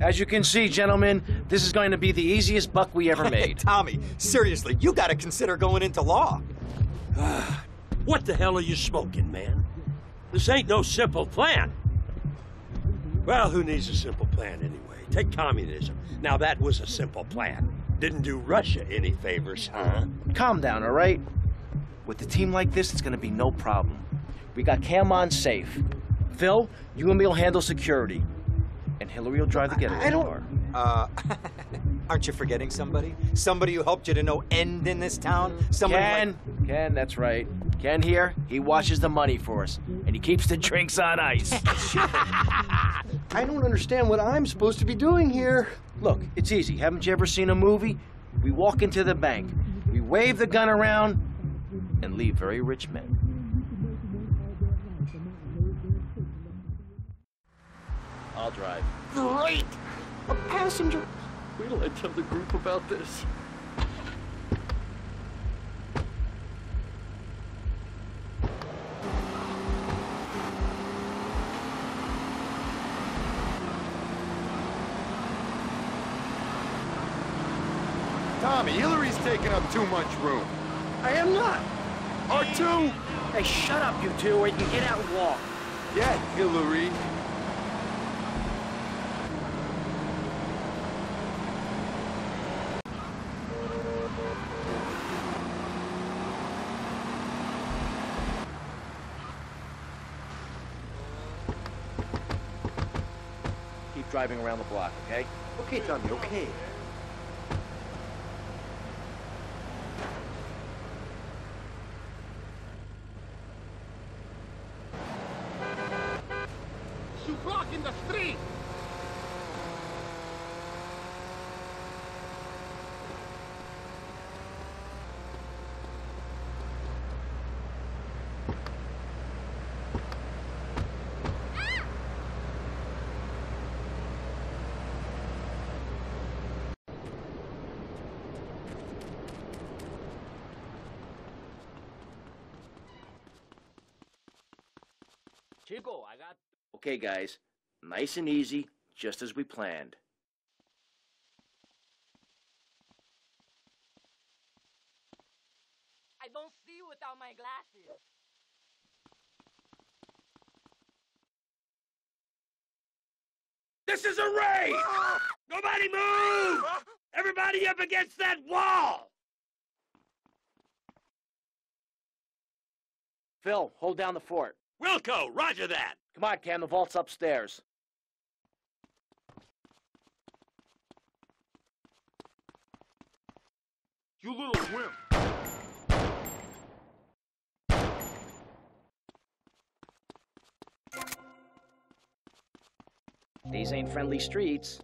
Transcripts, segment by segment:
As you can see, gentlemen, this is going to be the easiest buck we ever made. Tommy, seriously, you gotta consider going into law. What the hell are you smoking, man? This ain't no simple plan. Well, who needs a simple plan anyway? Take communism. Now that was a simple plan. Didn't do Russia any favors, huh? Calm down, all right? With a team like this, it's gonna be no problem. We got Cam on safe. Phil, you and me will handle security. And Hillary will drive the getaway car. Aren't you forgetting somebody? Somebody who helped you to no end in this town? Somebody Ken, that's right. Ken here, he washes the money for us. And he keeps the drinks on ice. I don't understand what I'm supposed to be doing here. Look, it's easy. Haven't you ever seen a movie? We walk into the bank, we wave the gun around, and leave very rich men. I'll drive. Great! A passenger! Wait till I tell the group about this. Tommy, Hillary's taking up too much room. I am not. R2! Hey, shut up, you two, or you can get out and walk. Yeah, Hillary. Keep driving around the block, okay? Okay, Tommy, okay. Chico, I got... Okay, guys. Nice and easy, just as we planned. I don't see without my glasses. This is a raid! Nobody move! Everybody up against that wall! Phil, hold down the fort. Wilco, roger that! Come on, Cam, the vault's upstairs. You little wimp! These ain't friendly streets.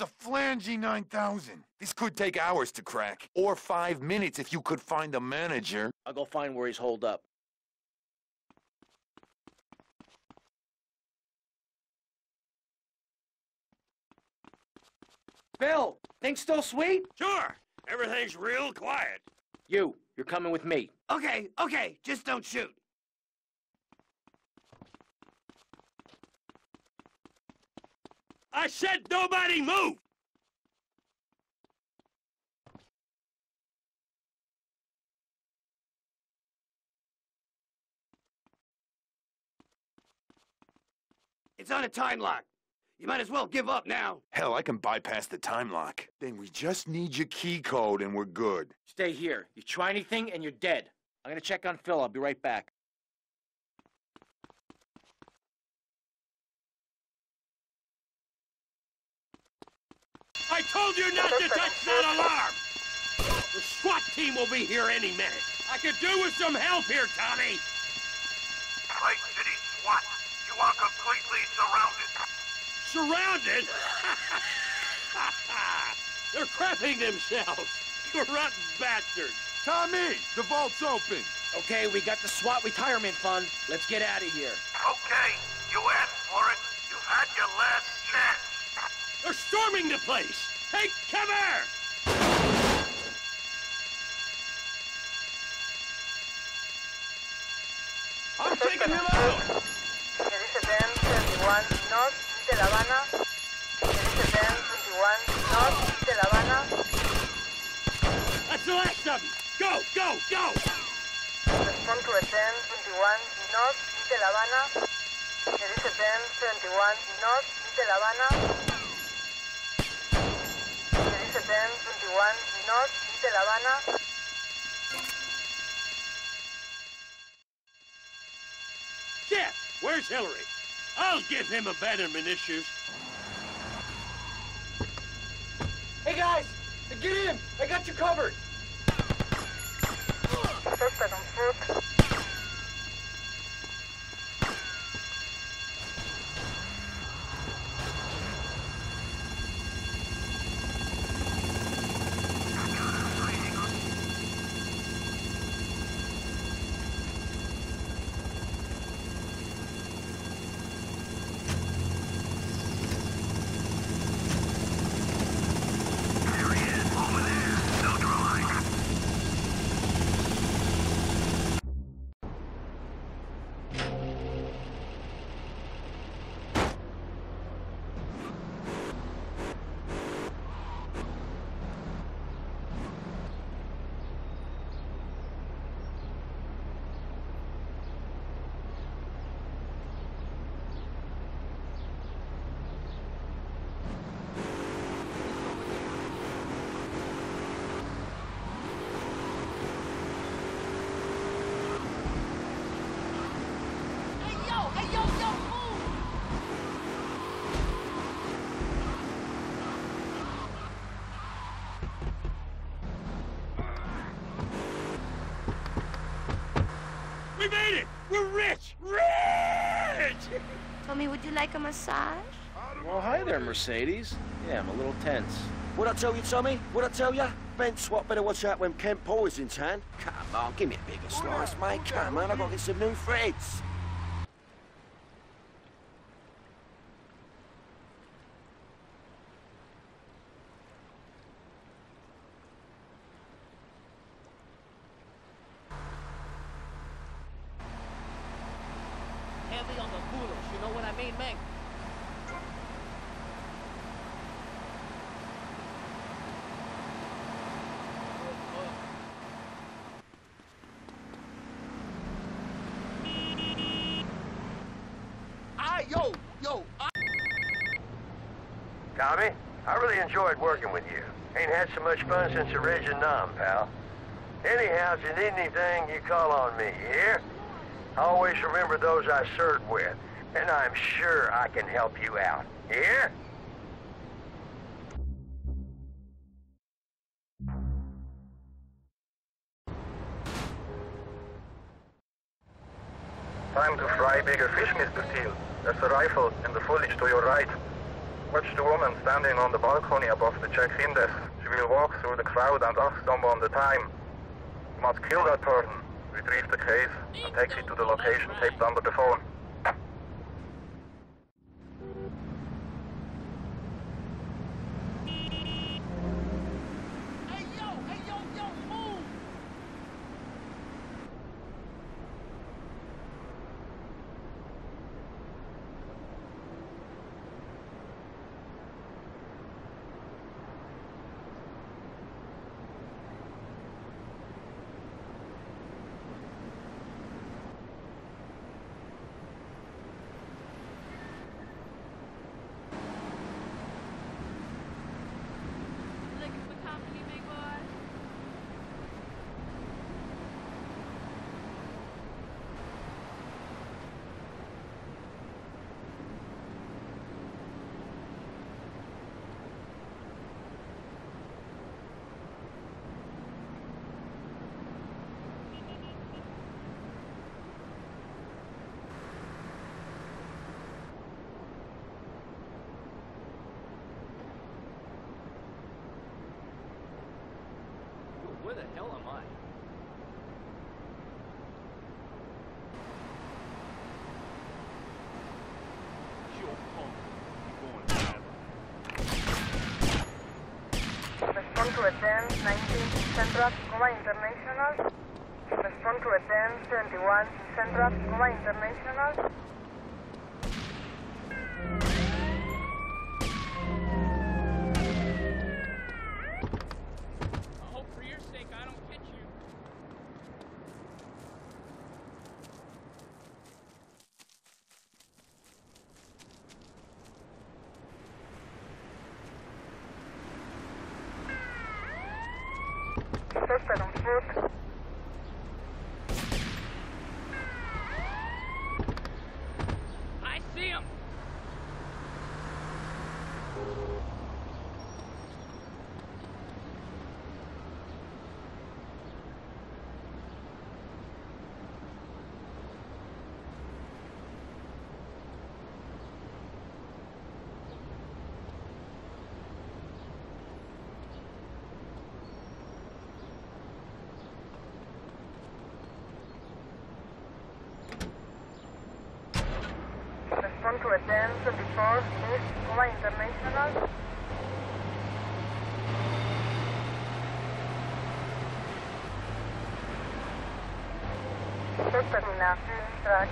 It's a flangy 9000. This could take hours to crack, or 5 minutes if you could find a manager. I'll go find where he's holed up. Bill, things still sweet? Sure. Everything's real quiet. You're coming with me. Okay, okay. Just don't shoot. I said nobody move! It's on a time lock. You might as well give up now. Hell, I can bypass the time lock. Then we just need your key code and we're good. Stay here. You try anything and you're dead. I'm gonna check on Phil. I'll be right back. I told you not to touch that alarm! The SWAT team will be here any minute. I could do with some help here, Tommy! Lake City SWAT, you are completely surrounded. Surrounded? They're crapping themselves. You rotten bastards. Tommy, the vault's open. Okay, we got the SWAT retirement fund. Let's get out of here. Okay, you asked for it. You've had your last chance. They're storming the place. Take cover! I'm taking him out! There is a Ben 21 north de La Habana. There is a Ben 21 north de La Habana. That's the last of them! Go, go, go! Respond to a Ben 21 north de La Habana. There is a Ben 21 north de La Habana. There is a Ben 21 north de La Habana. Shit! Where's Hillary? I'll give him abandonment issues. Hey guys! Get him! I got you covered! Suspect on foot. We made it! We're rich! Rich! Tommy, would you like a massage? Well, hi there, Mercedes. Yeah, I'm a little tense. What'd I tell you, Tommy? What'd I tell you? Ben Swap better watch out when Ken Paul is in town. Come on, give me a bigger slice, mate. Come on, I've got to get some new friends. Tommy, I really enjoyed working with you. Ain't had so much fun since the Reg in Nam, pal. Anyhow, if you need anything, you call on me, you hear? I always remember those I served with, and I'm sure I can help you out, you hear? Time to fry bigger fish, Mr. Teal. There's the rifle in the foliage to your right. Watch the woman standing on the balcony above the check-in desk. She will walk through the crowd and ask someone the time. You must kill that person, retrieve the case, and take it to the location taped under the phone. to attend 19 Central Cuba International. Respond to attend 21 Central Cuba International. To attend 24 East Cuba International. Terminal track.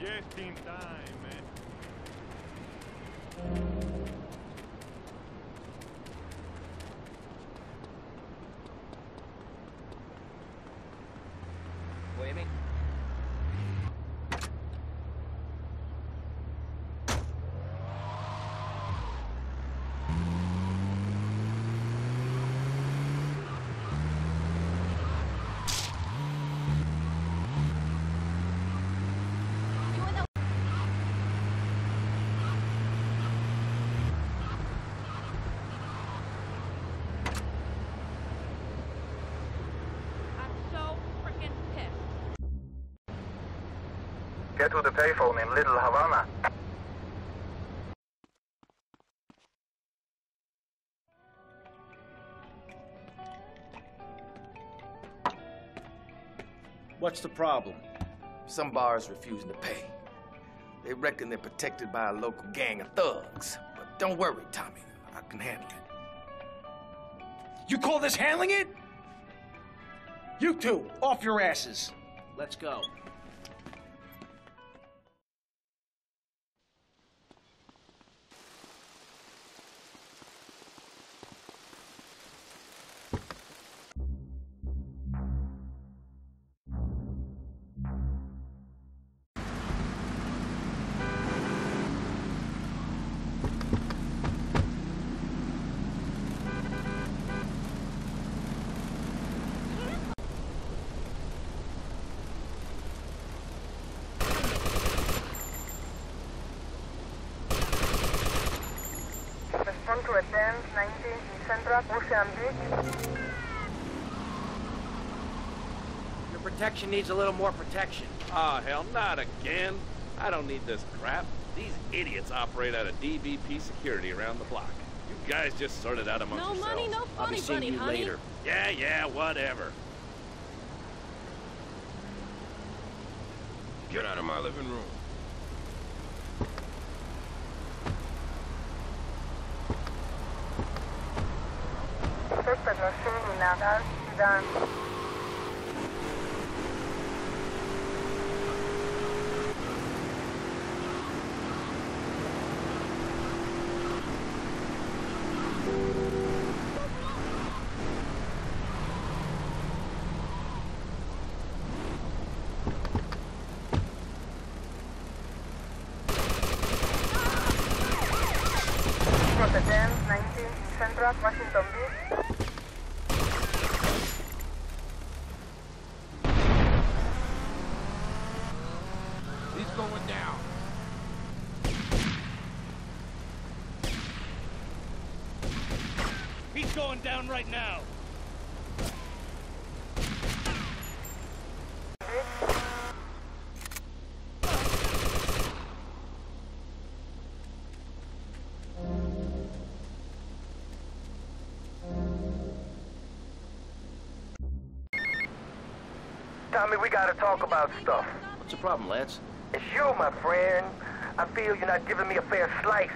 Just in time, man. What do you mean? Get to the payphone in Little Havana. What's the problem? Some bars refusing to pay. They reckon they're protected by a local gang of thugs. But don't worry, Tommy. I can handle it. You call this handling it? You two, off your asses. Let's go. to attend 90 Central Ocean Beach. Your protection needs a little more protection. Ah, oh, hell, not again. I don't need this crap. These idiots operate out of DBP security around the block. You guys just sorted out amongst yourselves. No money, no funny, I'll be seeing you later. Yeah, whatever. Get out of my living room. Down right now. Tommy, we gotta talk about stuff. What's the problem, Lance? It's you, my friend. I feel you're not giving me a fair slice.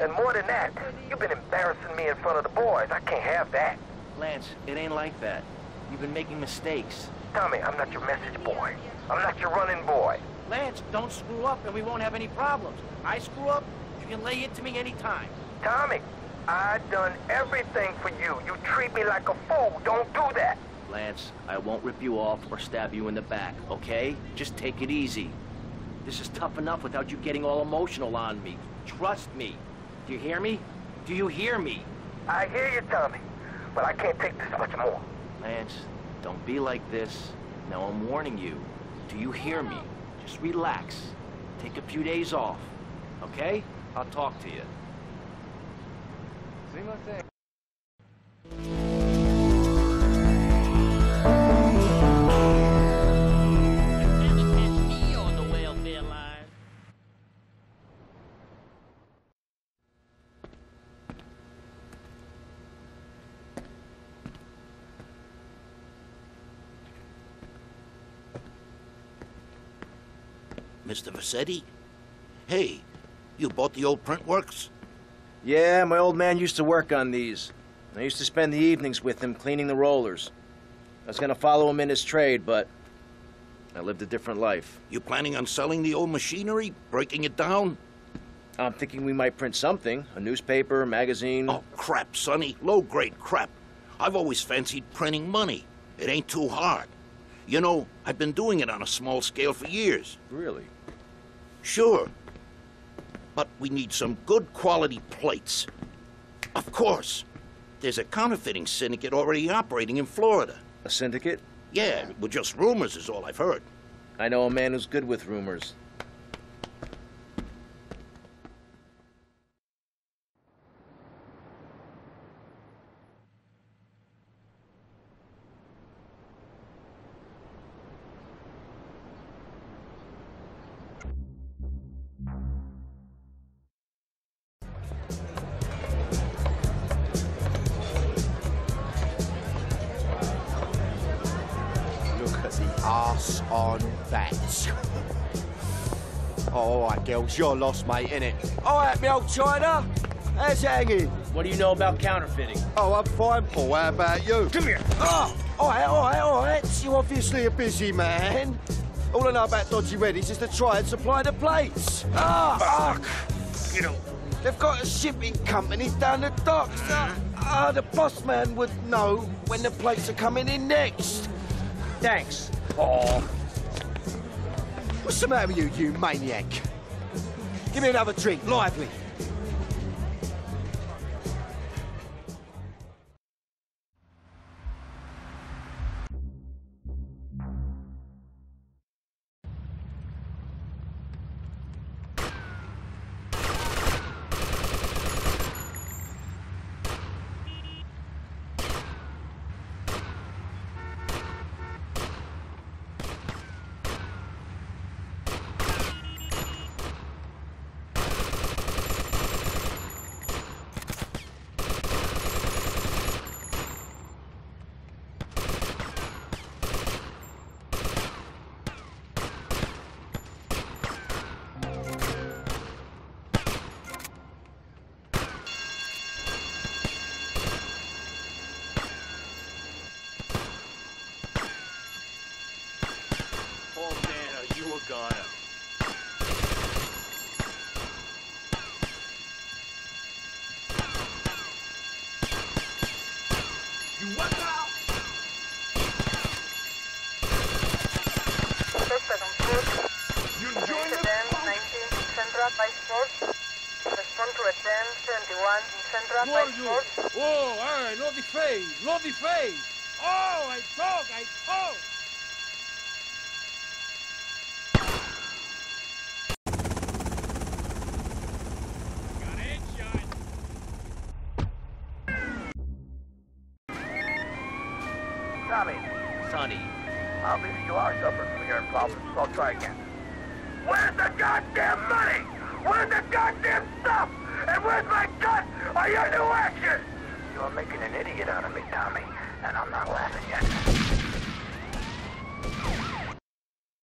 And more than that, you've been embarrassing me in front of the boys. I can't have that. Lance, it ain't like that. You've been making mistakes. Tommy, I'm not your message boy. I'm not your running boy. Lance, don't screw up and we won't have any problems. I screw up, you can lay it to me anytime. Tommy, I done everything for you. You treat me like a fool. Don't do that. Lance, I won't rip you off or stab you in the back, okay? Just take it easy. This is tough enough without you getting all emotional on me. Trust me. Do you hear me? Do you hear me? I hear you, Tommy, but I can't take this much more. Lance, don't be like this. Now I'm warning you. Do you hear me? Just relax. Take a few days off, okay? I'll talk to you. Mr. Vassetti? Hey, you bought the old printworks? Yeah, my old man used to work on these. I used to spend the evenings with him cleaning the rollers. I was gonna follow him in his trade, but I lived a different life. You planning on selling the old machinery? Breaking it down? I'm thinking we might print something. A newspaper, a magazine. Oh, crap, Sonny. Low-grade crap. I've always fancied printing money. It ain't too hard. You know, I've been doing it on a small scale for years. Really? Sure, but we need some good quality plates. Of course, there's a counterfeiting syndicate already operating in Florida. A syndicate? Yeah, well, just rumors is all I've heard. I know a man who's good with rumors. Your loss, mate, innit? All right, me old China. How's hanging? What do you know about counterfeiting? Oh, I'm fine, Paul. How about you? Come here. Oh, all right. You obviously are busy, man. All I know about Dodgy Readies is to try and supply the plates. Ah, fuck. You know, they've got a shipping company down the docks. The boss man would know when the plates are coming in next. Thanks, Paul. What's the matter with you, you maniac? Give me another drink, lively. gone up. You what now? You joined the Central by Sports. Respond to a 10-21 Central by Sports. Oh, I know the face, know the face. Oh, I talk. Sonny. Obviously you are suffering from hearing problems, so I'll try again. Where's the goddamn money? Where's the goddamn stuff? And where's my gun? Are your new actions? You're making an idiot out of me, Tommy, and I'm not laughing yet.